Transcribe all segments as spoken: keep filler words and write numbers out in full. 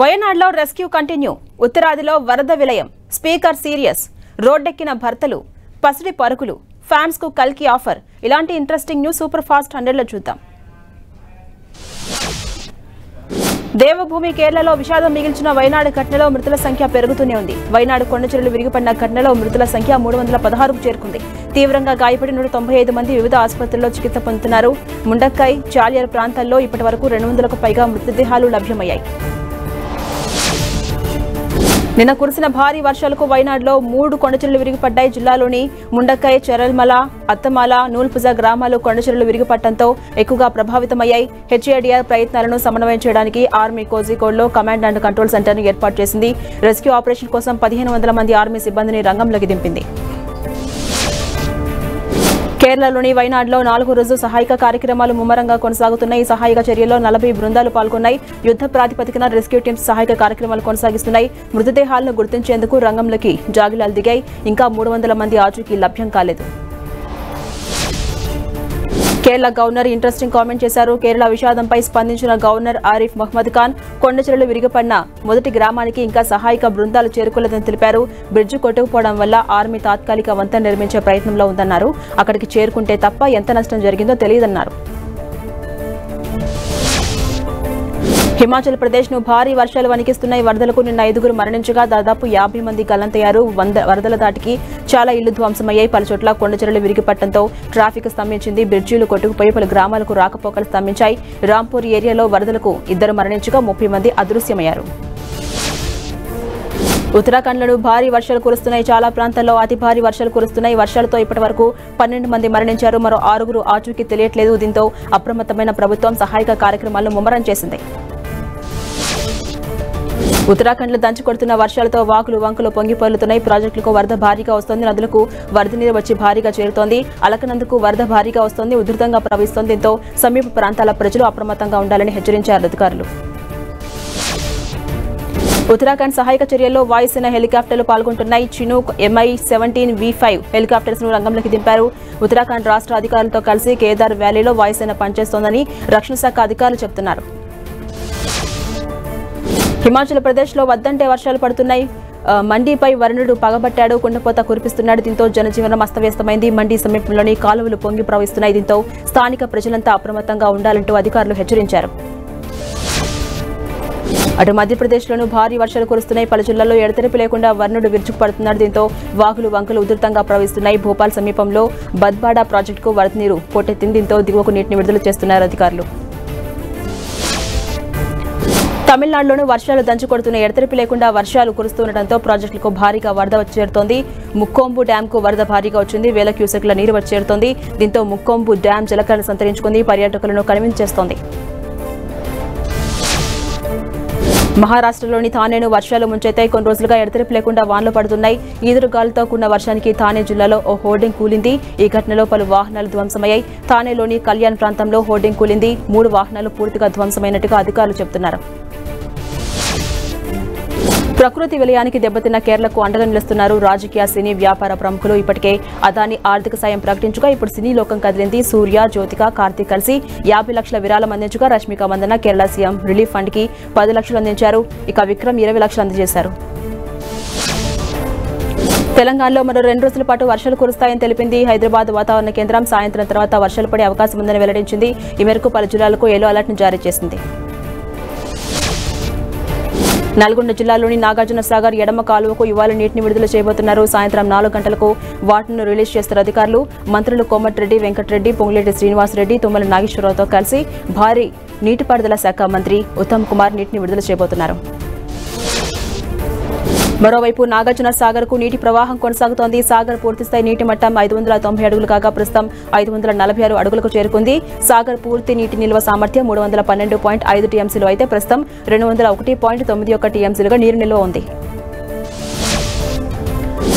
Wayanadlo rescue continue. Uttaradilo Varada Vilayam. Speaker serious. Roadekkina Bhartalu. Pasadi Parukulu. Fans ku Kalki offer. Ilanti interesting new super fast one hundred la chuddam. Devabhoomi Kerala lo Vishadam Migilchina Wayanad Ghatnalo Mritula Sankhya Perugutune Undi. Wayanad Kondacherlu Virigupanna Ghatnalo Mritula Sankhya మూడు వందల పదహారు ku cherukundi. Teevranga gaayapadi నూట తొంభై ఐదు మంది వివిధ ఆసుపత్రుల్లో చికిత్స పొందుతున్నారు. Mundakkai, Chalyar ప్రాంతాల్లో ఇప్పటివరకు రెండు వందల కు పైగా మృతదేహాలు లభ్యమయ్యాయి. నిన్న కురిసిన భారీ వర్షాలకు వైనాడ్లో మూడు కొండచెర్లు విరిగిపడ్డాయి. జిల్లాలోని ముండకై, చెరల్మల, అత్తమాల, నూల్పుజ గ్రామాల్లో కొండచెర్లు విరిగిపట్టడంతో ఎక్కువగా ప్రభావితమయ్యాయి. హెచ్ఏడీఆర్ ప్రయత్నాలను సమన్వయం చేయడానికి ఆర్మీ కోజికోడ్లో కమాండ్ అండ్ కంట్రోల్ సెంటర్ను ఏర్పాటు చేసింది. రెస్క్యూ ఆపరేషన్ కోసం పదిహేను వందల మంది ఆర్మీ సిబ్బందిని రంగంలోకి దింపింది. కేరళలోని వైనాడ్లో నాలుగు రోజు సహాయక కార్యక్రమాలు ముమ్మరంగా కొనసాగుతున్నాయి. ఈ సహాయక చర్యల్లో నలభై బృందాలు పాల్గొన్నాయి. యుద్ధ ప్రాతిపదికన రెస్క్యూ టీమ్స్ సహాయక కార్యక్రమాలు కొనసాగిస్తున్నాయి. మృతదేహాలను గుర్తించేందుకు రంగంలోకి జాగిలాలు దిగాయి. ఇంకా మూడు వందల మంది ఆచూకీ లభ్యం కాలేదు. కేరళ గవర్నర్ ఇంట్రెస్టింగ్ కామెంట్ చేశారు. కేరళ విషాదంపై స్పందించిన గవర్నర్ ఆరిఫ్ మహ్మద్ ఖాన్ కొండచెరలు విరిగిపడిన మొదటి గ్రామానికి ఇంకా సహాయక బృందాలు చేరుకోలేదని తెలిపారు. బ్రిడ్జ్ కొట్టుకుపోవడం వల్ల ఆర్మీ తాత్కాలిక వంతెన నిర్మించే ప్రయత్నంలో ఉందన్నారు. అక్కడికి చేరుకుంటే తప్ప ఎంత నష్టం జరిగిందో తెలియదన్నారు. హిమాచల్ ప్రదేశ్ను భారీ వర్షాలు వణికిస్తున్నాయి. వరదలకు నిన్న ఐదుగురు మరణించగా దాదాపు యాభై మంది గల్లంతయ్యారు. వరదల దాటికి చాలా ఇళ్లు ధ్వంసమయ్యాయి. పలుచోట్ల కొండచెరలు విరిగిపట్టడంతో ట్రాఫిక్ స్తంభించింది. బ్రిడ్జీలు కొట్టుకుపోయి పలు గ్రామాలకు రాకపోకలు స్తంభించాయి. రాంపూర్ ఏరియాలో వరదలకు ఇద్దరు మరణించగా ముప్పై మంది అదృశ్యమయ్యారు. ఉత్తరాఖండ్లో భారీ వర్షాలు కురుస్తున్నాయి. చాలా ప్రాంతాల్లో అతి భారీ వర్షాలు కురుస్తున్నాయి. వర్షాలతో ఇప్పటి వరకు పన్నెండు మంది మరణించారు. మరో ఆరుగురు ఆచూకీ తెలియట్లేదు. దీంతో అప్రమత్తమైన ప్రభుత్వం సహాయక కార్యక్రమాలను ముమ్మరం చేసింది. ఉత్తరాఖండ్లో దంచి కొడుతున్న వర్షాలతో వాకులు వంకలు పొంగిపోలుతున్నాయి. ప్రాజెక్టులకు వరద భారీగా వస్తోంది. నదులకు వరద నీరు వచ్చి భారీగా చేరుతోంది. అలకనందుకు వరద భారీగా వస్తోంది. ఉధృతంగా ప్రవహిస్తోంది. దీంతో సమీప ప్రాంతాల ప్రజలు అప్రమత్తంగా ఉండాలని హెచ్చరించారు అధికారులు. ఉత్తరాఖండ్ సహాయక చర్యల్లో వాయుసేన హెలికాప్టర్లు పాల్గొంటున్నాయి. Chinook MI seventeen V five helicopters ను రంగంలోకి దింపారు. ఉత్తరాఖండ్ రాష్ట్ర అధికారులతో కలిసి కేదార్ వ్యాలీలో వాయుసేన పనిచేస్తోందని రక్షణ శాఖ అధికారులు చెబుతున్నారు. హిమాచల్ ప్రదేశ్లో వద్దంటే వర్షాలు పడుతున్నాయి. మండీపై వరుణుడు పగబట్టాడు. కుండపోత కురిపిస్తున్నాడు. దీంతో జనజీవనం అస్తవ్యస్తమైంది. మండీ సమీపంలోని కాలువలు పొంగి ప్రవహిస్తున్నాయి. దీంతో స్థానిక ప్రజలంతా అప్రమత్తంగా ఉండాలంటూ అధికారులు హెచ్చరించారు. అటు మధ్యప్రదేశ్లోనూ భారీ వర్షాలు కురుస్తున్నాయి. పలు జిల్లాల్లో ఎడతెరిపి లేకుండా వరుణుడు విరుచుకుపడుతున్నాడు. దీంతో వాగులు వంకలు ఉధృతంగా ప్రవహిస్తున్నాయి. భోపాల్ సమీపంలో బద్బాడా ప్రాజెక్టుకు వరద నీరు పోటెత్తింది. దీంతో దిగువకు నీటిని విడుదల చేస్తున్నారు అధికారులు. తమిళనాడులోనూ వర్షాలు దంచుకొడుతున్న ఎడతెరిపి లేకుండా వర్షాలు కురుస్తుండటంతో ప్రాజెక్టులకు భారీగా వరద వచ్చేరుతోంది. ముక్కోంబు డ్యాంకు వరద భారీగా వచ్చింది. వేల క్యూసెక్ల నీరు వచ్చేరుతోంది. దీంతో ముక్కోంబు డ్యాం జలకరణ సంతరించుకుంది. పర్యాటకులను కనువించేస్తోంది. మహారాష్ట్రలోని థానేను వర్షాలు ముంచెత్తాయి. కొన్ని రోజులుగా ఎడతెరిపి లేకుండా వానలు పడుతున్నాయి. ఈదురుగాలుతో కూడిన వర్షానికి థానే జిల్లాలో ఓ హోర్డింగ్ కూలింది. ఈ ఘటనలో పలు వాహనాలు ధ్వంసమయ్యాయి. థానేలోని కళ్యాణ్ ప్రాంతంలో హోర్డింగ్ కూలింది. మూడు వాహనాలు పూర్తిగా ధ్వంసమైనట్టుగా అధికారులు చెబుతున్నారు. ప్రకృతి విలయానికి దెబ్బతిన్న కేరళకు అండగా నిలుస్తున్నారు రాజకీయ, సినీ, వ్యాపార ప్రముఖులు. ఇప్పటికే అదాని ఆర్థిక సాయం ప్రకటించగా ఇప్పుడు సినీ లోకం కదిలింది. సూర్య, జ్యోతిక, కార్తీక్ కలిసి యాభై లక్షల విరాళం అందించగా Rashmika Mandanna Kerala CM relief fund కి పది లక్షలు అందించారు. ఇక విక్రమ్ ఇరవై లక్షలు అందజేశారు. తెలంగాణలో మరో రెండు రోజుల పాటు వర్షాలు కురుస్తాయని తెలిపింది హైదరాబాద్ వాతావరణ కేంద్రం. సాయంత్రం తర్వాత వర్షాలు పడే అవకాశం ఉందని వెల్లడించింది. ఈ మేరకు పలు జిల్లాలకు ఎల్లో అలర్ట్ ను జారీ చేసింది. నల్గొండ జిల్లాలోని నాగార్జున సాగర్ ఎడమ కాలువకు ఇవాళ నీటిని విడుదల చేయబోతున్నారు. సాయంత్రం నాలుగు గంటలకు వాటర్ను రిలీజ్ చేస్తారు అధికారులు. మంత్రులు కోమటిరెడ్డి, వెంకటరెడ్డి, పొంగులేటి శ్రీనివాసరెడ్డి, తుమ్మల నాగేశ్వరరావుతో కలిసి భారీ నీటిపారుదల శాఖ మంత్రి ఉత్తమ్ కుమార్ నీటిని విడుదల చేయబోతున్నారు. మరోవైపు నాగార్జున సాగర్ కు నీటి ప్రవాహం కొనసాగుతోంది. సాగర్ పూర్తిస్థాయి నీటి మట్టం ఐదు వందల తొంభై అడుగులు కాగా ప్రస్తుతం ఐదు వందల నలభై ఆరు అడుగులకు చేరుకుంది. సాగర్ పూర్తి నీటి నిల్వ సామర్థ్యం మూడు వందల పన్నెండు పాయింట్ ఐదు టీఎంసీలు అయితే ప్రస్తుతం రెండు వందల ఒకటి పాయింట్ తొమ్మిది ఒక టీఎంసీలుగా నీరు నిల్వ ఉంది.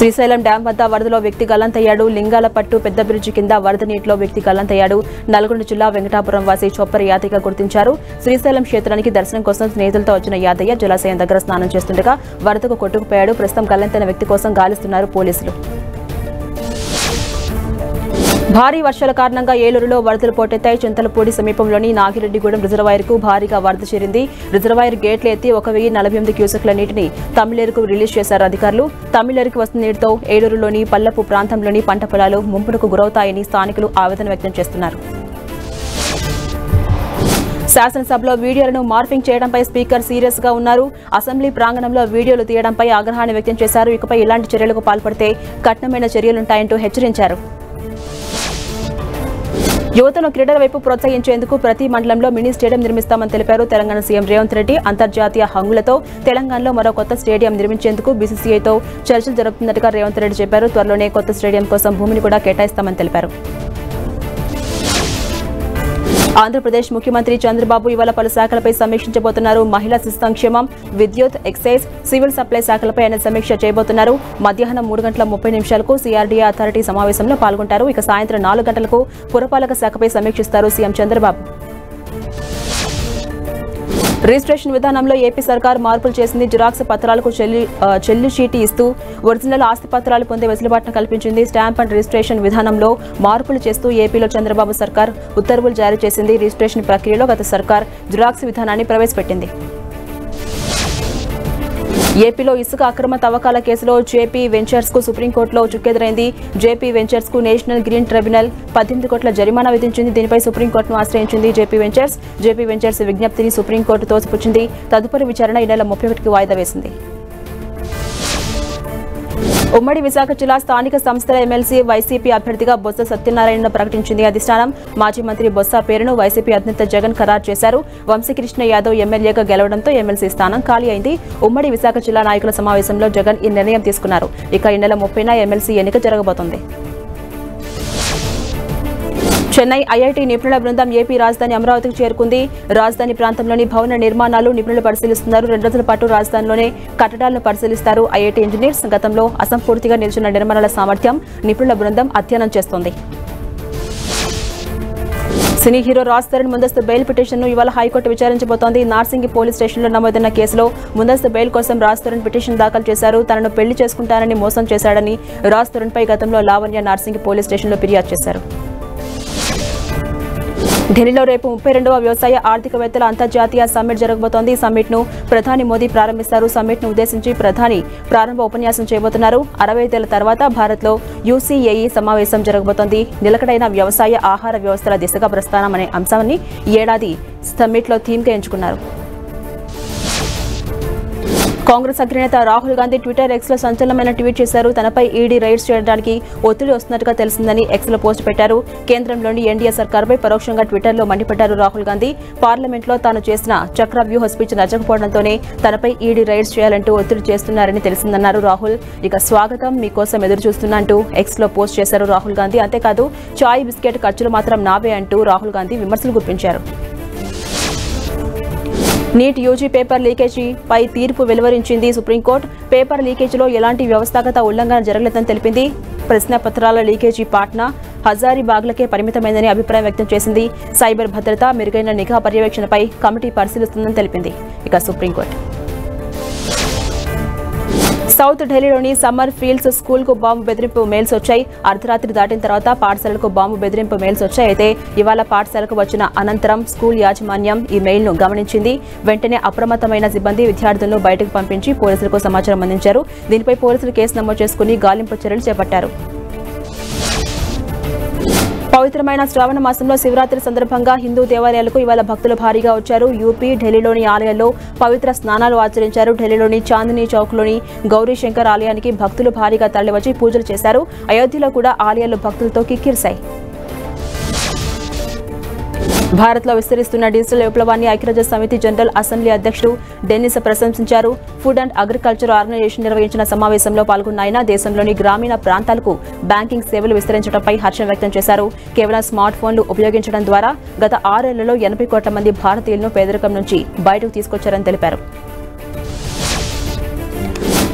Srisalam Dam Vada Vardalo Victi Galantayadu, Lingala Patu, Pedabridge Kinda, Vardanitlo Victi Galantayadu, Nalgund Chula, Venkatapuram Vasi, Chopper Yatika Kurtincharu, Srisalam Shetraniki, Darsan Kosans, Nathal Tajana Yadaya, Jelasa and the Grasnan Chestundaka, Vartako Kotu Pedu, Prestam Galantan Victi Kosan Galis to Naru Police. Bhari Varshala Karananga, Yelurulo, Varthalu Pottai, Chintalapudi Samipamloni, Nagireddigudem Reservoir ku Bhariga Vartha Cherindi, Reservoir gate letti, one thousand one hundred forty క్యూసెక్ల నీటిని తమిళనాడుకు release చేశారు అధికారులు. తమిళనాడుకు వస్తున్న నీటితో ఏలూరులోని పల్లపు ప్రాంతంలోని పంట పొలాలు ముంపునకు గురవుతాయని స్థానికులు ఆవేదన వ్యక్తం చేస్తున్నారు. శాసన సభలో వీడియోలను మార్పింగ్ చేయడంపై స్పీకర్ సీరియస్ గా ఉన్నారు. అసెంబ్లీ ప్రాంగణంలో వీడియోలు తీయడంపై ఆగ్రహాన్ని వ్యక్తం చేశారు. ఇకపై ఇలాంటి చర్యలకు పాల్పడితే కఠినమైన చర్యలు ఉంటాయంటూ హెచ్చరించారు. యువతను క్రీడల వైపు ప్రోత్సహించేందుకు ప్రతి మండలంలో మినీ స్టేడియం నిర్మిస్తామని తెలిపారు తెలంగాణ సీఎం రేవంత్ రెడ్డి. అంతర్జాతీయ హంగులతో తెలంగాణలో మరో కొత్త స్టేడియం నిర్మించేందుకు బీసీసీఐతో చర్చలు జరుగుతున్నట్టుగా రేవంత్ రెడ్డి చెప్పారు. త్వరలోనే కొత్త స్టేడియం కోసం భూమిని కూడా కేటాయిస్తామని తెలిపారు. ఆంధ్రప్రదేశ్ ముఖ్యమంత్రి చంద్రబాబు ఇవాళ పలు శాఖలపై సమీక్షించబోతున్నారు. మహిళా శిశు సంక్షేమం, విద్యుత్, ఎక్సైజ్, సివిల్ సప్లై శాఖలపై ఆయన సమీక్ష చేయబోతున్నారు. మధ్యాహ్నం మూడు గంటల ముప్పై నిమిషాలకు సీఆర్డీఏ అథారిటీ సమావేశంలో పాల్గొంటారు. ఇక సాయంత్రం నాలుగు గంటలకు పురపాలక శాఖపై సమీక్షిస్తారు సీఎం చంద్రబాబు. రిజిస్ట్రేషన్ విధానంలో ఏపీ సర్కార్ మార్పులు చేసింది. జిరాక్స్ పత్రాలకు చెల్లు షీటీ ఇస్తూ ఒరిజినల్ ఆస్తి పత్రాలు పొందే వెసులుబాటును కల్పించింది. స్టాంప్ అండ్ రిజిస్ట్రేషన్ విధానంలో మార్పులు చేస్తూ ఏపీలో చంద్రబాబు సర్కార్ ఉత్తర్వులు జారీ చేసింది. రిజిస్ట్రేషన్ ప్రక్రియలో గత సర్కార్ జిరాక్స్ విధానాన్ని ప్రవేశపెట్టింది. ఏపీలో ఇసుక అక్రమ తవ్వకాల కేసులో జేపీ వెంచర్స్ కు సుప్రీంకోర్టులో చుక్కెదురైంది. జేపీ వెంచర్స్ కు నేషనల్ గ్రీన్ ట్రైబ్యునల్ పద్దెనిమిది కోట్ల జరిమానా విధించింది. దీనిపై సుప్రీంకోర్టును ఆశ్రయించింది జేపీ వెంచర్స్. జేపీ వెంచర్స్ విజ్ఞప్తిని సుప్రీంకోర్టు తోసిపుచ్చింది. తదుపరి విచారణ ఈ నెల ముప్పై ఒకటికి వాయిదా వేసింది. ఉమ్మడి విశాఖ జిల్లా స్థానిక సంస్థల ఎమ్మెల్సీ వైసీపీ అభ్యర్థిగా బొత్స సత్యనారాయణను ప్రకటించింది అధిష్టానం. మాజీ మంత్రి బొత్స పేరును వైసీపీ అధినేత జగన్ ఖరారు చేశారు. వంశీకృష్ణ యాదవ్ ఎమ్మెల్యేగా గెలవడంతో ఎమ్మెల్సీ స్థానం ఖాళీ అయింది. ఉమ్మడి విశాఖ జిల్లా నాయకుల సమావేశంలో జగన్ ఈ నిర్ణయం తీసుకున్నారు. ఇక ఈ నెల ముప్పైన ఎమ్మెల్సీ ఎన్నిక జరగబోతోంది. చెన్నై ఐఐటి నిపుణుల బృందం ఏపీ రాజధాని అమరావతికి చేరుకుంది. రాజధాని ప్రాంతంలోని భవన నిర్మాణాలు నిపుణులు పరిశీలిస్తున్నారు. రెండు రోజుల పాటు రాజధానిలోనే కట్టడాలను పరిశీలిస్తారు ఐఐటి ఇంజనీర్స్. గతంలో అసంపూర్తిగా నిలిచిన నిర్మాణాల సామర్థ్యం నిపుణుల బృందం అధ్యయనం చేస్తోంది. సినీ హీరో రాజ్ తరుణ్ ముందస్తు బెయిల్ పిటిషన్ను ఇవాళ హైకోర్టు విచారించబోతోంది. నార్సింగి పోలీస్ స్టేషన్లో నమోదైన కేసులో ముందస్తు బెయిల్ కోసం రాజ్ తరుణ్ పిటిషన్ దాఖలు చేశారు. తనను పెళ్లి చేసుకుంటానని మోసం చేశాడని రాజ్ తరుణ్పై గతంలో లావణ్య నార్సింగి పోలీస్ స్టేషన్లో ఫిర్యాదు చేశారు. ఢిల్లీలో రేపు ముప్పై రెండవ వ్యవసాయ ఆర్థికవేత్తల అంతర్జాతీయ సమ్మిట్ జరగబోతోంది. సమ్మిట్ ను ప్రధాని మోదీ ప్రారంభిస్తారు. సమ్మిట్ ను ఉద్దేశించి ప్రధాని ప్రారంభ ఉపన్యాసం చేయబోతున్నారు. అరవై ఐదేళ్ల తర్వాత భారత్ లో యూసీఏఈ సమావేశం జరగబోతోంది. నిలకడైన వ్యవసాయ ఆహార వ్యవస్థల దిశగా ప్రస్థానం అనే అంశాన్ని ఏడాది సమ్మిట్ లో థీమ్ గా ఎంచుకున్నారు. కాంగ్రెస్ అగ్రనేత రాహుల్ గాంధీ ట్విట్టర్ ఎక్స్లో సంచలనమైన ట్వీట్ చేశారు. తనపై ఈడీ రైడ్స్ చేయడానికి ఒత్తిడి వస్తున్నట్టుగా తెలిసిందని ఎక్స్లో పోస్ట్ పెట్టారు. కేంద్రంలోని ఎన్డీఏ సర్కార్పై పరోక్షంగా ట్విట్టర్లో మండిపడ్డారు రాహుల్ గాంధీ. పార్లమెంట్లో తాను చేసిన చక్రవ్యూహ స్పీచ్ నచ్చకపోవడంతోనే తనపై ఈడీ రైడ్స్ చేయాలంటూ ఒత్తిడి చేస్తున్నారని తెలిసిందన్నారు రాహుల్. ఇక స్వాగతం మీకోసం ఎదురు చూస్తున్నా అంటూ ఎక్స్లో పోస్ట్ చేశారు రాహుల్ గాంధీ. అంతేకాదు చాయ్ బిస్కెట్ ఖర్చులు మాత్రం నావే అంటూ రాహుల్ గాంధీ విమర్శలు గుప్పించారు. నీట్ యూజీ పేపర్ లీకేజీపై తీర్పు వెలువరించింది సుప్రీంకోర్టు. పేపర్ లీకేజీలో ఎలాంటి వ్యవస్థాగత ఉల్లంఘన జరగలేదని తెలిపింది. ప్రశ్నపత్రాల లీకేజీ పాట్నా, హజారీబాగ్లకే పరిమితమైందని అభిప్రాయం వ్యక్తం చేసింది. సైబర్ భద్రత, మెరుగైన నిఘా పర్యవేక్షణపై కమిటీ పరిశీలిస్తుందని తెలిపింది. ఇక సుప్రీంకోర్టు సౌత్ ఢిల్లీలోని సమ్మర్ ఫీల్డ్స్ స్కూల్కు బాంబు బెదిరింపు మెయిల్స్ వచ్చాయి. అర్ధరాత్రి దాటిన తర్వాత పాఠశాలకు బాంబు బెదిరింపు మెయిల్స్ వచ్చాయి. అయితే ఇవాళ పాఠశాలకు వచ్చిన అనంతరం స్కూల్ యాజమాన్యం ఈ మెయిల్ను గమనించింది. వెంటనే అప్రమత్తమైన సిబ్బంది విద్యార్థులను బయటకు పంపించి పోలీసులకు సమాచారం అందించారు. దీనిపై పోలీసులు కేసు నమోదు చేసుకుని గాలింపు చర్యలు చేపట్టారు. పవిత్రమైన శ్రావణ మాసంలో శివరాత్రి సందర్భంగా హిందూ దేవాలయాలకు ఇవాళ భక్తులు భారీగా వచ్చారు. యూపీ ఢిల్లీలోని ఆలయాల్లో పవిత్ర స్నానాలు ఆచరించారు. ఢిల్లీలోని చాందినీ చౌక్లోని గౌరీశంకర్ ఆలయానికి భక్తులు భారీగా తరలివచ్చి పూజలు చేశారు. అయోధ్యలో కూడా ఆలయాలు భక్తులతో కిక్కిరిశాయి. భారత్లో విస్తరిస్తున్న డిజిటల్ విప్లవాన్ని ఐక్యరాజ్య సమితి జనరల్ అసెంబ్లీ అధ్యక్షుడు డెన్నిస్ ప్రశంసించారు. ఫుడ్ అండ్ అగ్రికల్చర్ ఆర్గనైజేషన్ నిర్వహించిన సమావేశంలో పాల్గొన్న ఆయన దేశంలోని గ్రామీణ ప్రాంతాలకు బ్యాంకింగ్ సేవలు విస్తరించడంపై హర్షం వ్యక్తం చేశారు. కేవలం స్మార్ట్ ఫోన్లు ఉపయోగించడం ద్వారా గత ఆరేళ్లలో ఎనభై కోట్ల మంది భారతీయులను పేదరికం నుంచి బయటకు తీసుకొచ్చారని తెలిపారు.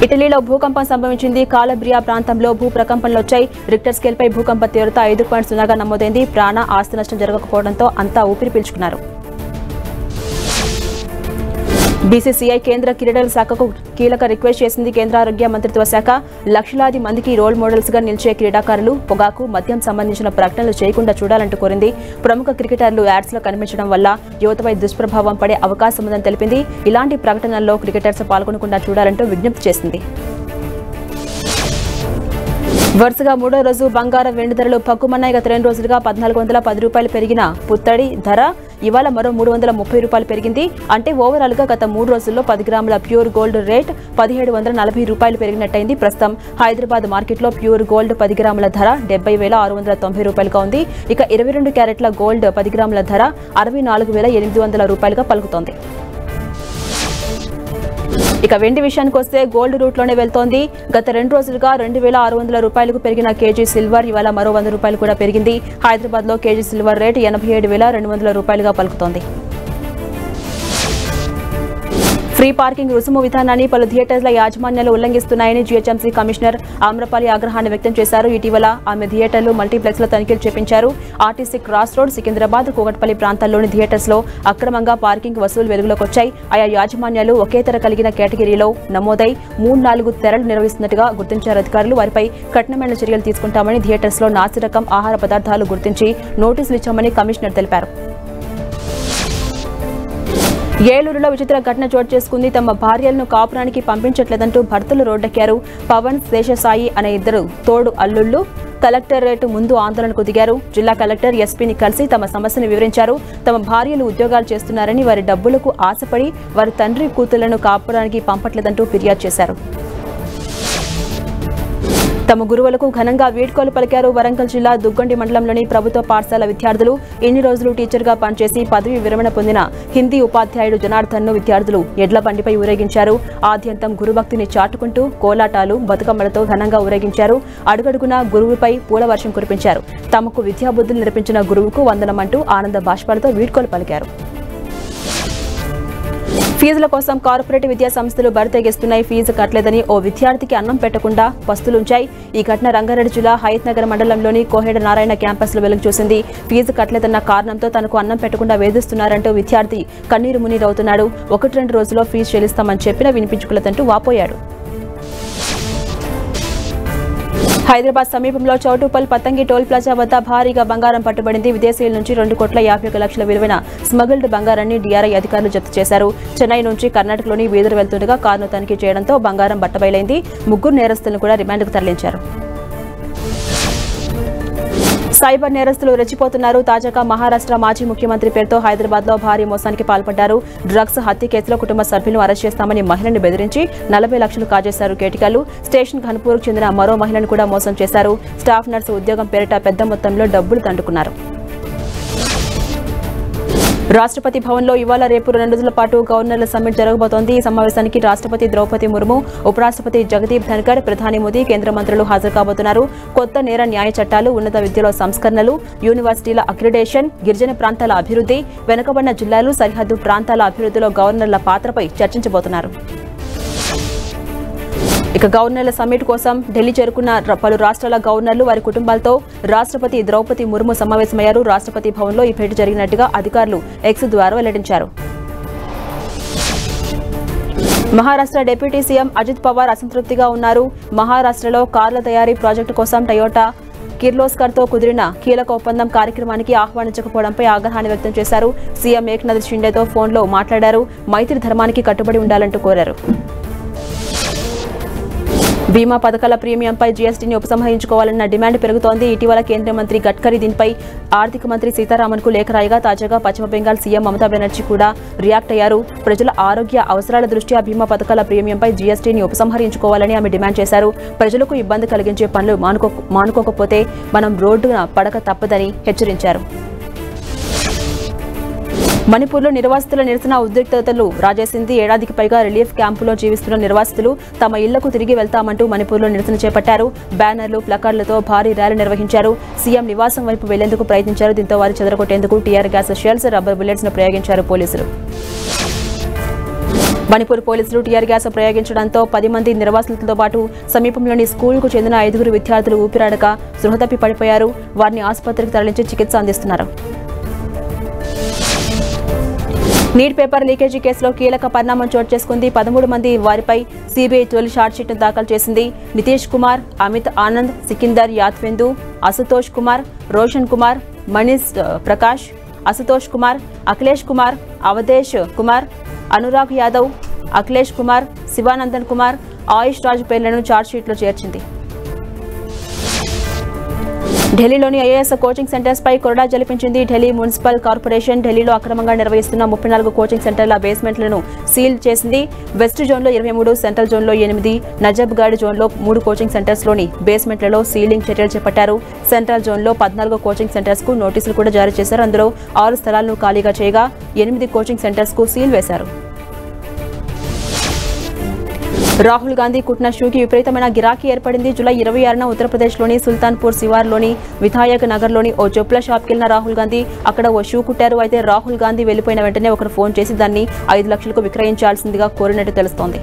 ఇటలీలో భూకంపం సంభవించింది. కాలబ్రియా ప్రాంతంలో భూప్రకంపనలు వచ్చాయి. రిక్టర్ స్కేల్ పై భూకంప తీవ్రత ఐదు పాయింట్ సున్నాగా నమోదైంది. ప్రాణ ఆస్తి నష్టం జరగకపోవడంతో అంతా ఊపిరి పీల్చుకున్నారు. బీసీసీఐ కేంద్ర క్రీడల శాఖకు కీలక రిక్వెస్ట్ చేసింది. కేంద్ర ఆరోగ్య మంత్రిత్వ శాఖ లక్షలాది మందికి రోల్ మోడల్స్ గా నిలిచే క్రీడాకారులు పొగాకు మద్యం సంబంధించిన ప్రకటనలు చేయకుండా చూడాలంటూ కోరింది. ప్రముఖ క్రికెటర్లు యాడ్స్ లో కనిపించడం వల్ల యువతపై దుష్ప్రభావం పడే అవకాశం ఉందని తెలిపింది. ఇలాంటి ప్రకటనల్లో క్రికెటర్స్ పాల్గొనకుండా చూడాలంటూ విజ్ఞప్తి చేసింది. వరుసగా మూడో రోజు బంగారం వెండి ధరలు పక్కుమన్నాయి. గత రెండు రోజులుగా పద్నాలుగు వందల పది రూపాయలు పెరిగిన పుత్తడి ధర ఇవాళ మరో మూడు వందల ముప్పై రూపాయలు పెరిగింది. అంటే ఓవరాల్ గా గత మూడు రోజుల్లో పది గ్రాముల ప్యూర్ గోల్డ్ రేట్ పదిహేడు వందల నలభై రూపాయలు పెరిగినట్టయింది. ప్రస్తుతం హైదరాబాద్ మార్కెట్లో ప్యూర్ గోల్డ్ పది గ్రాముల ధర డెబ్బై వేల ఆరు వందల తొంభై రూపాయలుగా ఉంది. ఇక ఇరవై రెండు క్యారెట్ల గోల్డ్ పది గ్రాముల ధర అరవై నాలుగు వేల ఎనిమిది వందల రూపాయలుగా పలుకుతోంది. ఇక వెండి విషయానికి వస్తే గోల్డ్ రూట్లోనే వెళ్తోంది. గత రెండు రోజులుగా రెండు వేల ఆరు వందల రూపాయలకు పెరిగిన కేజీ సిల్వర్ ఇవాళ మరో వంద రూపాయలు కూడా పెరిగింది. హైదరాబాద్ లో కేజీ సిల్వర్ రేటు ఎనభై ఏడు వేల రెండు వందల రూపాయలుగా పలుకుతోంది. ఫ్రీ పార్కింగ్ రుసుము విధానాన్ని పలు థియేటర్ల యాజమాన్యాలు ఉల్లంఘిస్తున్నాయని జీహెచ్ఎంసీ కమిషనర్ ఆమ్రపాలి ఆగ్రహాన్ని వ్యక్తం చేశారు. ఇటీవల ఆమె థియేటర్లు మల్టీప్లెక్స్ల తనిఖీలు చేపించారు. RTC cross road, Secunderabad, Kukatpally ప్రాంతాల్లోని థియేటర్స్ లో అక్రమంగా పార్కింగ్ వసూలు వెలుగులోకి వచ్చాయి. ఆయా యాజమాన్యాలు ఒకే తెర కలిగిన కేటగిరీలో నమోదై మూడు నాలుగు తెరలు నిర్వహిస్తున్నట్టుగా గుర్తించారు అధికారులు. వారిపై కఠినమైన చర్యలు తీసుకుంటామని, థియేటర్స్ లో నాసిరకం ఆహార పదార్థాలు గుర్తించి నోటీసులు ఇచ్చామని కమిషనర్ తెలిపారు. ఏలూరులో విచిత్ర ఘటన చోటు చేసుకుంది. తమ భార్యలను కాపురానికి పంపించట్లేదంటూ భర్తలు రోడ్డెక్కారు. పవన్, శేషసాయి అనే ఇద్దరు తోడు అల్లుళ్లు కలెక్టరేట్ ముందు ఆందోళనకు దిగారు. జిల్లా కలెక్టర్ ఎస్పీని కలిసి తమ సమస్యను వివరించారు. తమ భార్యలు ఉద్యోగాలు చేస్తున్నారని, వారి డబ్బులకు ఆశపడి వారి తండ్రి కూతుళ్లను కాపురానికి పంపట్లేదంటూ ఫిర్యాదు చేశారు. తమ గురువులకు ఘనంగా వీడ్కోలు పలికారు. వరంగల్ జిల్లా దుగ్గొండి మండలంలోని ప్రభుత్వ పాఠశాల విద్యార్థులు ఇన్ని రోజులు టీచర్గా పనిచేసి పదవి విరమణ పొందిన హిందీ ఉపాధ్యాయుడు జనార్దన్ ను విద్యార్థులు ఎడ్ల బండిపై ఊరేగించారు. ఆద్యంతం గురుభక్తిని చాటుకుంటూ కోలాటాలు, బతుకమ్మలతో ఘనంగా ఊరేగించారు. అడుగడుగునా గురువుపై పూలవర్షం కురిపించారు. తమకు విద్యాబుద్ధులు నేర్పించిన గురువుకు వందనమంటూ ఆనంద బాష్పాలతో వీడ్కోలు పలికారు. ఫీజుల కోసం కార్పొరేట్ విద్యా సంస్థలు బరితెగిస్తున్నాయి. ఫీజు కట్టలేదని ఓ విద్యార్థికి అన్నం పెట్టకుండా పస్తులుంచాయి. ఈ ఘటన రంగారెడ్డి జిల్లా హయత్ నగర్ మండలంలోని కోహెడ నారాయణ క్యాంపస్లో వెలుగు చూసింది. ఫీజు కట్టలేదన్న కారణంతో తనకు అన్నం పెట్టకుండా వేధిస్తున్నారంటూ విద్యార్థి కన్నీరు మున్నీరవుతున్నాడు. ఒకటి రెండు రోజుల్లో ఫీజు చెల్లిస్తామని చెప్పినా వినిపించుకోలేదంటూ వాపోయాడు. హైదరాబాద్ సమీపంలో చౌటుపల్ పతంగి టోల్ ప్లాజా వద్ద భారీగా బంగారం పట్టుబడింది. విదేశీయుల నుంచి రెండు కోట్ల యాభై ఒక లక్షల విలువైన స్మగుల్డ్ బంగారాన్ని డీఆర్ఐ అధికారులు జప్తు చేశారు. చెన్నై నుంచి కర్ణాటకలోని బీదర్ వెళ్తుండగా కారును తనిఖీ చేయడంతో బంగారం బట్టబయలైంది. ముగ్గురు నేరస్తులను కూడా రిమాండ్కు తరలించారు. సైబర్ నేరస్తులు రెచ్చిపోతున్నారు. తాజాగా మహారాష్ట్ర మాజీ ముఖ్యమంత్రి పేరుతో హైదరాబాద్ లో భారీ మోసానికి పాల్పడ్డారు. డ్రగ్స్ హత్య కేసులో కుటుంబ సభ్యులను అరెస్ట్ చేస్తామని మహిళను బెదిరించి నలభై లక్షలు కాజేశారు కేటికలు. స్టేషన్ ఘన్పూర్కు చెందిన మరో మహిళను కూడా మోసం చేశారు. స్టాఫ్ నర్సు ఉద్యోగం పేరిట పెద్ద మొత్తంలో డబ్బులు దండుకున్నారు. రాష్ట్రపతి భవన్లో ఇవాళ రేపు రెండు రోజుల పాటు గవర్నర్ల సమ్మిట్ జరగబోతోంది. ఈ సమావేశానికి రాష్ట్రపతి ద్రౌపది ముర్ము, ఉపరాష్ట్రపతి జగదీప్ ధన్కర్, ప్రధాని మోదీ, కేంద్ర మంత్రులు హాజరు కాబోతున్నారు. కొత్త నేర న్యాయ చట్టాలు, ఉన్నత విద్యలో సంస్కరణలు, యూనివర్సిటీల అక్రిడేషన్, గిరిజన ప్రాంతాల అభివృద్ధి, వెనుకబడిన జిల్లాలు, సరిహద్దు ప్రాంతాల అభివృద్ధిలో గవర్నర్ల పాత్రపై చర్చించబోతున్నారు. ఇక గవర్నర్ల సమ్మిట్ కోసం ఢిల్లీ చేరుకున్న పలు రాష్ట్రాల గవర్నర్లు వారి కుటుంబాలతో రాష్ట్రపతి ద్రౌపది ముర్ము సమావేశమయ్యారు. రాష్ట్రపతి భవన్లో ఈ భేటీ జరిగినట్టుగా అధికారులు ఎక్స్ ద్వారా వెల్లడించారు. మహారాష్ట్ర డిప్యూటీ సీఎం అజిత్ పవార్ అసంతృప్తిగా ఉన్నారు. మహారాష్ట్రలో కార్ల తయారీ ప్రాజెక్టు కోసం టయోటా కిర్లోస్కర్తో కుదిరిన కీలక ఒప్పందం కార్యక్రమానికి ఆహ్వానించకపోవడంపై ఆగ్రహాన్ని వ్యక్తం చేశారు. సీఎం ఏక్నాథ్ షిండేతో ఫోన్లో మాట్లాడారు. మైత్రి ధర్మానికి కట్టుబడి ఉండాలంటూ కోరారు. బీమా పథకాల ప్రీమియంపై జీఎస్టీని ఉపసంహరించుకోవాలన్న డిమాండ్ పెరుగుతోంది. ఇటీవల కేంద్ర మంత్రి గడ్కరీ దీనిపై ఆర్థిక మంత్రి సీతారామన్కు లేఖ రాయగా తాజాగా పశ్చిమ బెంగాల్ సీఎం మమతా బెనర్జీ కూడా రియాక్ట్ అయ్యారు. ప్రజల ఆరోగ్య అవసరాల దృష్ట్యా బీమా పథకాల ప్రీమియంపై జీఎస్టీని ఉపసంహరించుకోవాలని ఆమె డిమాండ్ చేశారు. ప్రజలకు ఇబ్బంది కలిగించే పనులు మానుకో మానుకోకపోతే మనం రోడ్డున పడక తప్పదని హెచ్చరించారు. మణిపూర్లో నిర్వాసితుల నిరసన ఉద్రిక్తతలు రాజేసింది. ఏడాదికి పైగా రిలీఫ్ క్యాంపులో జీవిస్తున్న నిర్వాసితులు తమ ఇళ్లకు తిరిగి వెళ్తామంటూ మణిపూర్లో నిరసన చేపట్టారు. బ్యానర్లు, ప్లకార్డులతో భారీ ర్యాలీ నిర్వహించారు. సీఎం నివాసం వైపు వెళ్లేందుకు ప్రయత్నించారు. దీంతో వారు చెదరగొట్టేందుకు tear gas shells, rubber bullets ను ప్రయోగించారు పోలీసులు. Manipur police tear gas ప్రయోగించడంతో ten మంది నిర్వాసితులతో పాటు సమీపంలోని స్కూల్ కు చెందిన ఐదుగురు విద్యార్థులు ఊపిరాడక సుహృతపి పడిపోయారు. వారిని ఆసుపత్రికి తరలించి చికిత్స అందిస్తున్నారు. నీట్ పేపర్ లీకేజీ కేసులో కీలక పరిణామం చోటు చేసుకుంది. పదమూడు మంది వారిపై సీబీఐ తొలి షార్ట్ షీట్ దాఖలు చేసింది. నితేష్ కుమార్, అమిత్ ఆనంద్, సికిందర్ యాత్వేందు, అశుతోష్ కుమార్, రోషన్ కుమార్, మనీష్ ప్రకాష్, అశుతోష్ కుమార్, అఖిలేష్ కుమార్, అవధేష్ కుమార్, అనురాగ్ యాదవ్, అఖిలేష్ కుమార్, శివానందన్ కుమార్, ఆయుష్ రాజు పేర్లను ఛార్జ్ షీట్లో చేర్చింది. ఢిల్లీలోని ఐఏఎస్ కోచింగ్ సెంటర్స్ పై కొరడా జల్పించింది ఢిల్లీ మున్సిపల్ కార్పొరేషన్. ఢిల్లీలో అక్రమంగా నిర్వహిస్తున్న ముప్పై నాలుగు కోచింగ్ సెంటర్ల బేస్మెంట్లను సీల్ చేసింది. వెస్ట్ జోన్లో ఇరవై మూడు, సెంట్రల్ జోన్లో ఎనిమిది, నజబ్గఢ్ జోన్లో మూడు కోచింగ్ సెంటర్స్లోని బేస్మెంట్లలో సీలింగ్ చర్యలు చేపట్టారు. సెంట్రల్ జోన్లో పద్నాలుగు కోచింగ్ సెంటర్స్ కు నోటీసులు కూడా జారీ చేశారు. అందులో ఆరు స్థలాలను ఖాళీగా చేయగా ఎనిమిది కోచింగ్ సెంటర్స్ కు సీల్ వేశారు. రాహుల్ గాంధీ కుట్టిన షూకి విపరీతమైన గిరాకీ ఏర్పడింది. జూలై ఇరవై ఆరున ఉత్తరప్రదేశ్లోని సుల్తాన్పూర్ శివార్లోని విధాయక్ నగర్లోని ఓ చెప్పుల షాప్కి వెళ్లిన రాహుల్ గాంధీ అక్కడ ఓ షూ కుట్టారు. అయితే రాహుల్ గాంధీ వెళ్లిపోయిన వెంటనే ఒకరు ఫోన్ చేసి దాన్ని ఐదు లక్షలకు విక్రయించాల్సిందిగా కోరినట్టు తెలుస్తోంది.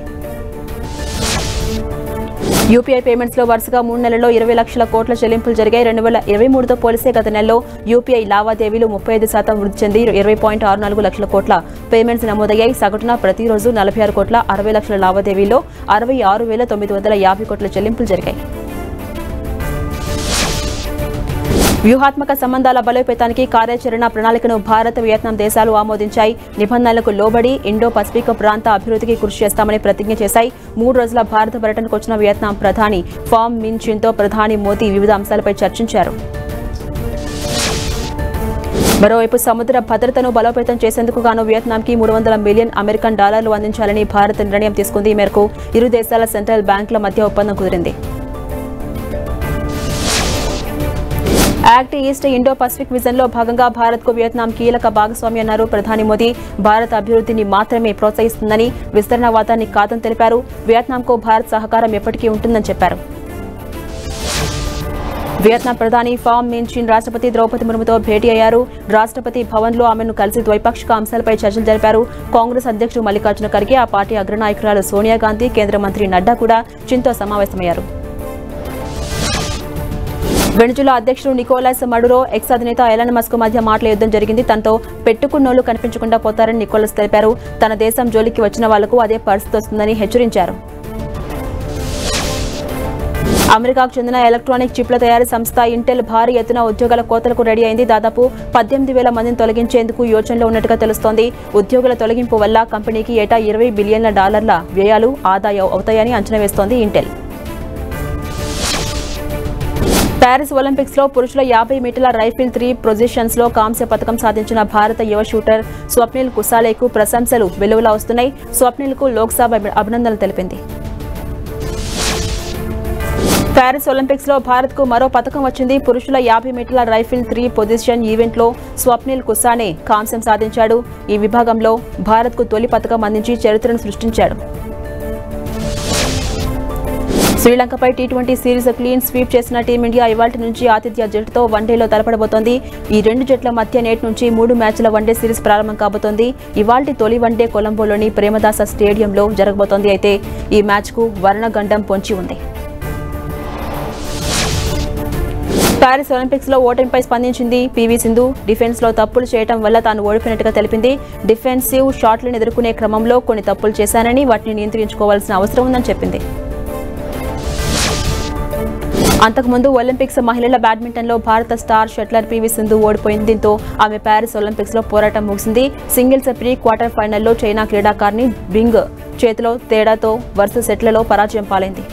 యూపీఐ పేమెంట్స్ లో వరుసగా మూడు నెలల్లో ఇరవై లక్షల కోట్ల చెల్లింపులు జరిగాయి. రెండు వేల ఇరవై మూడుతో పోలిస్తే గత నెలలో యూపీఐ లావాదేవీలు ముప్పై ఐదు శాతం వృద్ధి చెంది ఇరవై పాయింట్ ఆరు నాలుగు లక్షల కోట్ల పేమెంట్స్ నమోదయ్యాయి. సగటున ప్రతిరోజు నలభై ఆరు కోట్ల అరవై లక్షల లావాదేవీలో అరవై ఆరు వేల తొమ్మిది వందల యాభై కోట్ల చెల్లింపులు జరిగాయి. వ్యూహాత్మక సంబంధాల బలోపేతానికి కార్యాచరణ ప్రణాళికను భారత్, వియత్నాం దేశాలు ఆమోదించాయి. నిబంధనలకు లోబడి ఇండో పసిఫిక్ ప్రాంత అభివృద్ధికి కృషి చేస్తామని ప్రతిజ్ఞ చేశాయి. మూడు రోజుల భారత పర్యటనకు వచ్చిన వియత్నాం ప్రధాని ఫామ్ మిన్ చిన్తో ప్రధాని మోదీ వివిధ అంశాలపై చర్చించారు. మరోవైపు సముద్ర భద్రతను బలోపేతం చేసేందుకు గాను వియత్నాంకి మూడు వందల మిలియన్ అమెరికన్ డాలర్లు అందించాలని భారత్ నిర్ణయం తీసుకుంది. ఈ మేరకు ఇరు దేశాల సెంట్రల్ బ్యాంకుల మధ్య ఒప్పందం కుదిరింది. యాక్ట్ ఈస్ట్ ఇండో పసిఫిక్ విజన్లో భాగంగా భారత్కు వియత్నాం కీలక భాగస్వామి అన్నారు ప్రధాని మోదీ. భారత్ అభివృద్ధిని మాత్రమే ప్రోత్సహిస్తుందని, విస్తరణవాదాన్ని కాదని తెలిపారు. వియత్నాంకు భారత్ సహకారం ఎప్పటికీ ఉంటుందని చెప్పారు. వియత్నాం ప్రధాని ఫామ్ మిన్ చిన్ రాష్ట్రపతి ద్రౌపది ముర్ముతో భేటీ అయ్యారు. రాష్ట్రపతి భవన్లో ఆమెను కలిసి ద్వైపాక్షిక అంశాలపై చర్చలు జరిపారు. కాంగ్రెస్ అధ్యక్షుడు మల్లికార్జున ఖర్గే, ఆ పార్టీ అగ్రనాయకురాలు సోనియా గాంధీ, కేంద్ర మంత్రి నడ్డా కూడా చిన్తో సమావేశమయ్యారు. వెనుజులా అధ్యక్షుడు నికోలస్ మడురో, ఎక్స్ అధినేత ఎలాన్ మస్క్ మధ్య మాటల యుద్ధం జరిగింది. తనతో పెట్టుకున్నోళ్లు కనిపించకుండా పోతారని నికోలస్ తెలిపారు. తన దేశం జోలికి వచ్చిన వాళ్లకు అదే పరిస్థితి వస్తుందని హెచ్చరించారు. అమెరికాకు చెందిన ఎలక్ట్రానిక్ చిప్ల తయారీ సంస్థ ఇంటెల్ భారీ ఎత్తున ఉద్యోగాల కోతలకు రెడీ అయింది. దాదాపు పద్దెనిమిది వేల మందిని తొలగించేందుకు యోచనలో ఉన్నట్టుగా తెలుస్తోంది. ఉద్యోగుల తొలగింపు వల్ల కంపెనీకి ఏటా ఇరవై బిలియన్ల డాలర్ల వ్యయాలు ఆదాయం అవుతాయని అంచనా వేస్తోంది ఇంటెల్. ప్యారిస్ ఒలింపిక్స్ లో పురుషుల యాభై మీటర్ల రైఫిల్ త్రీ పొజిషన్స్ లో కాంస్య పథకం సాధించిన భారత యువ షూటర్ స్వప్నిల్ కుసాలేకు ప్రశంసలు వెలువలా వస్తున్నాయి. స్వప్నిల్ కు లోక్సభ అభినందనలు తెలిపింది. ప్యారిస్ ఒలింపిక్స్ లో భారత్ కు మరో పథకం వచ్చింది. పురుషుల యాభై మీటర్ల రైఫిల్ త్రీ పొజిషన్ ఈవెంట్ లో స్వప్నిల్ కుసానే కాంస్యం సాధించాడు. ఈ విభాగంలో భారత్ కు తొలి పథకం అందించి చరిత్రను సృష్టించాడు. శ్రీలంకపై T twenty series clean sweep చేసిన టీమిండియా ఇవాల్టి నుంచి ఆతిథ్య జట్టుతో వన్డేలో తలపడబోతోంది. ఈ రెండు జట్ల మధ్య నేటి నుంచి మూడు మ్యాచ్ల వన్డే సిరీస్ ప్రారంభం కాబోతోంది. ఇవాల్టి తొలి వన్డే కొలంబోలోని ప్రేమదాస స్టేడియంలో జరగబోతోంది. అయితే ఈ మ్యాచ్కు వర్ణగండం పొంచి ఉంది. ప్యారిస్ ఒలింపిక్స్ లో ఓటమిపై స్పందించింది పీవీ సింధు. డిఫెన్స్ లో తప్పులు చేయడం వల్ల తాను ఓడిపోయినట్టుగా తెలిపింది. డిఫెన్సివ్ షాట్లను ఎదుర్కొనే క్రమంలో కొన్ని తప్పులు చేశానని, వాటిని నియంత్రించుకోవాల్సిన అవసరం ఉందని చెప్పింది. అంతకుముందు ఒలింపిక్స్ మహిళల బ్యాడ్మింటన్లో భారత స్టార్ షట్లర్ పీవీ సింధు ఓడిపోయింది. దీంతో ఆమె ప్యారిస్ ఒలింపిక్స్లో పోరాటం ముగిసింది. సింగిల్స్ ప్రీ క్వార్టర్ ఫైనల్లో చైనా క్రీడాకారిణి బింగ్ చేతిలో తేడాతో వరుస సెట్లలో పరాజయం పాలైంది.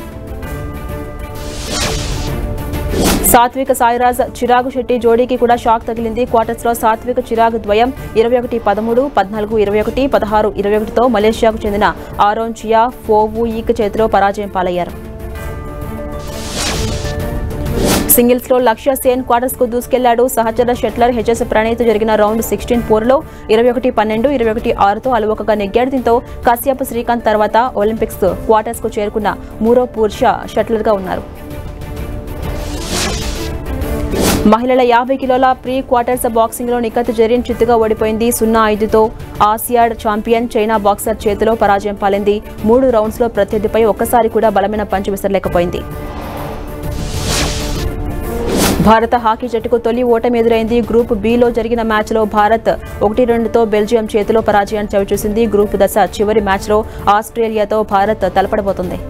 సాత్విక సాయిరాజ్, చిరాగ్ శెట్టి జోడీకి కూడా షాక్ తగిలింది. క్వార్టర్స్ లో సాత్విక చిరాగ్ ద్వయం ఇరవై ఒకటి పదమూడు, పద్నాలుగు ఇరవై ఒకటి, పదహారు ఇరవై ఒకటితో మలేషియాకు చెందిన ఆరోన్ చియా ఫోవూయిక్ చేతిలో పరాజయం పాలయ్యారు. సింగిల్స్ లో లక్ష్య సేన్ క్వార్టర్స్ కు దూసుకెళ్లాడు. సహచర షట్లర్ హెచ్ఎస్ ప్రణయ్తో జరిగిన రౌండ్ సిక్స్టీన్ పోర్లో ఇరవై ఒకటి పన్నెండు, ఇరవై ఒకటి ఆరుతో అలవోకగా నెగ్గాడు. దీంతో కశ్యప్, శ్రీకాంత్ తర్వాత ఒలింపిక్స్ క్వార్టర్స్ కు చేరుకున్న మూడో పురుష షట్లర్ గా ఉన్నారు. మహిళల యాభై కిలోల ప్రీ క్వార్టర్స్ బాక్సింగ్ లో నిఖత్ జరీన్ చిత్తుగా ఓడిపోయింది. సున్నా ఐదు తో ఆసియాడ్ ఛాంపియన్ చైనా బాక్సర్ చేతిలో పరాజయం పాలింది. మూడు రౌండ్స్ లో ప్రత్యర్థిపై ఒక్కసారి కూడా బలమైన పంచ్ విసరలేకపోయింది. భారత హాకీ జట్టుకు తొలి ఓటమి ఎదురైంది. గ్రూప్ బిలో జరిగిన మ్యాచ్లో భారత్ ఒకటి రెండుతో బెల్జియం చేతిలో పరాజయాన్ని చవిచూసింది. గ్రూప్ దశ చివరి మ్యాచ్లో ఆస్ట్రేలియాతో భారత్ తలపడబోతుంది.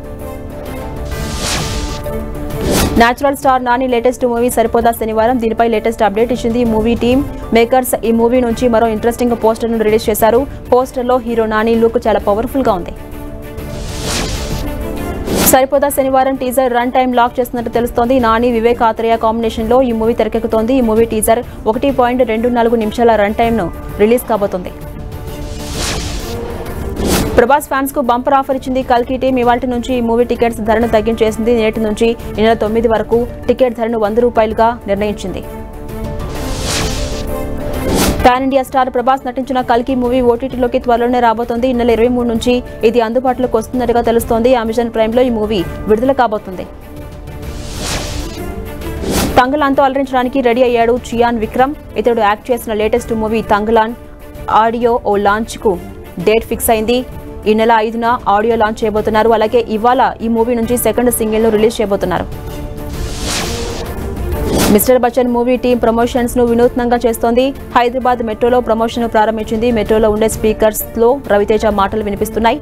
Natural star Nani latest movie Saripodhaa Sanivaaram దీనిపై లేటెస్ట్ అప్డేట్ ఇచ్చింది. మూవీ టీమ్ మేకర్స్ ఈ మూవీ నుంచి మరో ఇంట్రెస్టింగ్ పోస్టర్ను రిలీజ్ చేశారు. పోస్టర్లో హీరో నాని లుక్ చాలా పవర్ఫుల్గా ఉంది. సరిపోదా శనివారం టీజర్ రన్ టైం లాక్ చేస్తున్నట్టు తెలుస్తోంది. నాని వివేక్ ఆత్రేయ కాంబినేషన్లో ఈ మూవీ తెరకెక్కుతోంది. ఈ మూవీ టీజర్ ఒకటి పాయింట్ రెండు నాలుగు నిమిషాల రన్ టైంను రిలీజ్ కాబోతుంది. ప్రభాస్ ఫ్యాన్స్ కు బంపర్ ఆఫర్ ఇచ్చింది కల్కి టీమ్. ఇవాల్టి నుంచి ఈ మూవీ టికెట్స్ ధరను తగ్గించేసింది. నేటి నుంచి ఈ నెల తొమ్మిది వరకు టికెట్ ధరను వంద రూపాయలుగా నిర్ణయించింది. పాన్ ఇండియా స్టార్ ప్రభాస్ నటించిన కల్కి మూవీ ఓటీటీలోకి త్వరలోనే రాబోతుంది. ఈ నెల ఇరవై మూడు నుంచి ఇది అందుబాటులోకి వస్తున్నట్టుగా తెలుస్తోంది. అమెజాన్ ప్రైమ్లో ఈ మూవీ విడుదల కాబోతుంది. తంగలాన్తో అలరించడానికి రెడీ అయ్యాడు చియాన్ విక్రమ్. ఇతడు యాక్ట్ చేసిన లేటెస్ట్ మూవీ తంగలాన్ ఆడియో ఓ లాంచ్కు డేట్ ఫిక్స్ అయింది. ఈ నెల ఐదున ఆడియో లాంచ్ చేయబోతున్నారు. అలాగే ఇవాళ ఈ మూవీ నుంచి సెకండ్ సింగిల్ను రిలీజ్ చేయబోతున్నారు. Mister Bachchan movie team promotions ను వినూత్నంగా చేస్తోంది. హైదరాబాద్ మెట్రోలో ప్రమోషన్ ప్రారంభించింది. మెట్రోలో ఉండే స్పీకర్స్ లో రవితేజ మాటలు వినిపిస్తున్నాయి.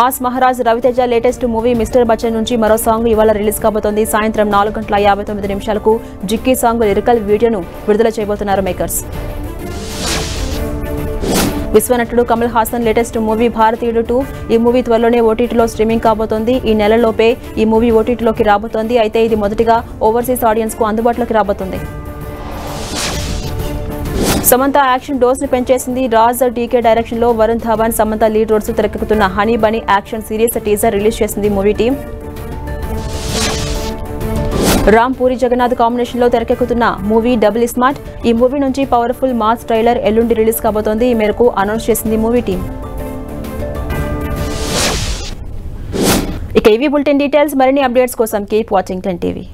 Mass Maharaj Raviteja latest movie mister Bachchan నుంచి మరో సాంగ్ ఇవాళ రిలీజ్ కాబోతోంది. సాయంత్రం నాలుగు గంటల యాభై తొమ్మిది నిమిషాలకు జిక్కీ సాంగ్ లిరికల్ వీడియోను విడుదల చేయబోతున్నారు మేకర్స్. విశ్వనటుడు Kamal Haasan latest movie Bharateeyudu two. ఈ మూవీ త్వరలోనే ఓటీటీలో స్ట్రీమింగ్ కాబోతోంది. ఈ నెలలోపే ఈ మూవీ ఓటీటీలోకి రాబోతోంది. అయితే ఇది మొదటిగా ఓవర్సీస్ ఆడియన్స్ కు అందుబాటులోకి రాబోతోంది. సమంత యాక్షన్ డోస్ ని పెంచేసింది. రాజ్ డీకే డైరెక్షన్ లో వరుణ్ ధావన్ సమంత లీడ్ రోడ్స్ తెరకెక్కుతున్న Honey Bunny action series teaser release చేసింది మూవీ టీం. రామ్ పూరి జగన్నాథ్ కాంబినేషన్లో తెరకెక్కుతున్న మూవీ డబుల్ స్మార్ట్. ఈ మూవీ నుంచి పవర్ఫుల్ మాస్ ట్రైలర్ ఎల్లుండి రిలీజ్ కాబోతోంది. ఈ మేరకు అనౌన్స్ చేసింది మూవీ టీం. ఇక ఇవి బులెటిన్ డీటెయిల్స్. మరిన్ని అప్డేట్స్ కోసం కీప్ వాచింగ్ టెన్ టీవీ.